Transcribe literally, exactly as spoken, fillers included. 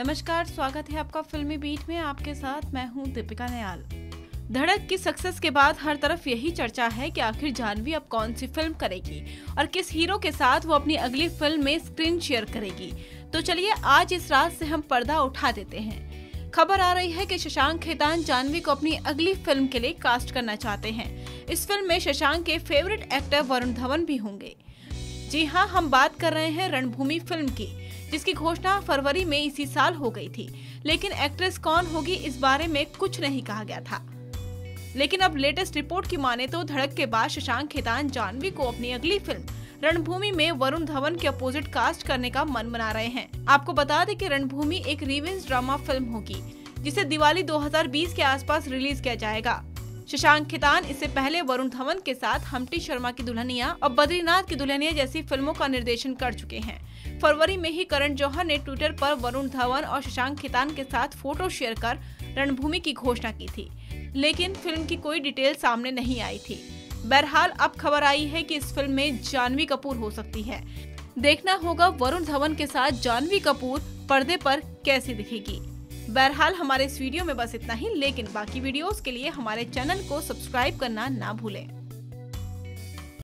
नमस्कार, स्वागत है आपका फिल्मी बीट में। आपके साथ मैं हूं दीपिका नयाल। धड़क की सक्सेस के बाद हर तरफ यही चर्चा है कि आखिर जान्हवी अब कौन सी फिल्म करेगी और किस हीरो के साथ वो अपनी अगली फिल्म में स्क्रीन शेयर करेगी। तो चलिए आज इस रात से हम पर्दा उठा देते हैं। खबर आ रही है कि शशांक खेतान जान्हवी को अपनी अगली फिल्म के लिए कास्ट करना चाहते हैं। इस फिल्म में शशांक के फेवरेट एक्टर वरुण धवन भी होंगे। जी हाँ, हम बात कर रहे हैं रणभूमि फिल्म की, जिसकी घोषणा फरवरी में इसी साल हो गई थी, लेकिन एक्ट्रेस कौन होगी इस बारे में कुछ नहीं कहा गया था। लेकिन अब लेटेस्ट रिपोर्ट की माने तो धड़क के बाद शशांक खेतान जान्हवी को अपनी अगली फिल्म रणभूमि में वरुण धवन के अपोजिट कास्ट करने का मन बना रहे हैं। आपको बता दें कि रणभूमि एक रिवेंज ड्रामा फिल्म होगी, जिसे दिवाली दो हज़ार बीस के आसपास रिलीज किया जाएगा। शशांक खेतान इससे पहले वरुण धवन के साथ हम्टी शर्मा की दुल्हनिया और बद्रीनाथ की दुल्हनिया जैसी फिल्मों का निर्देशन कर चुके हैं। फरवरी में ही करण जौहर ने ट्विटर पर वरुण धवन और शशांक खेतान के साथ फोटो शेयर कर रणभूमि की घोषणा की थी, लेकिन फिल्म की कोई डिटेल सामने नहीं आई थी। बहरहाल अब खबर आई है कि इस फिल्म में जान्हवी कपूर हो सकती है। देखना होगा वरुण धवन के साथ जान्हवी कपूर पर्दे पर कैसी दिखेगी। बहरहाल हमारे इस वीडियो में बस इतना ही, लेकिन बाकी वीडियोस के लिए हमारे चैनल को सब्सक्राइब करना ना भूलें।